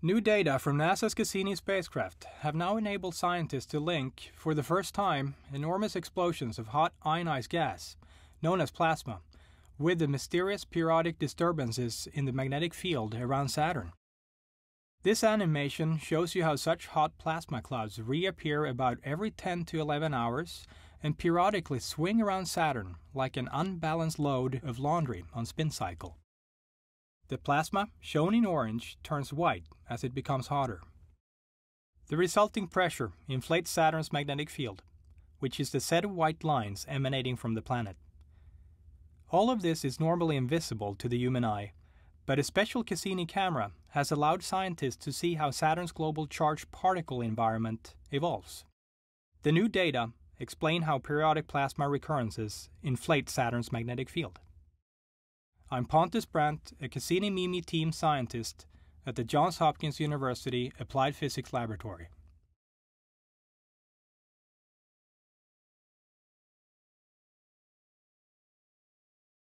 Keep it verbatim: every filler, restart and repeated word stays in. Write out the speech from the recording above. New data from NASA's Cassini spacecraft have now enabled scientists to link, for the first time, enormous explosions of hot ionized gas, known as plasma, with the mysterious periodic disturbances in the magnetic field around Saturn. This animation shows you how such hot plasma clouds reappear about every ten to eleven hours and periodically swing around Saturn like an unbalanced load of laundry on spin cycle. The plasma, shown in orange, turns white as it becomes hotter. The resulting pressure inflates Saturn's magnetic field, which is the set of white lines emanating from the planet. All of this is normally invisible to the human eye, but a special Cassini camera has allowed scientists to see how Saturn's global charged particle environment evolves. The new data explain how periodic plasma recurrences inflate Saturn's magnetic field. I'm Pontus Brandt, a Cassini-MIMI team scientist at the Johns Hopkins University Applied Physics Laboratory.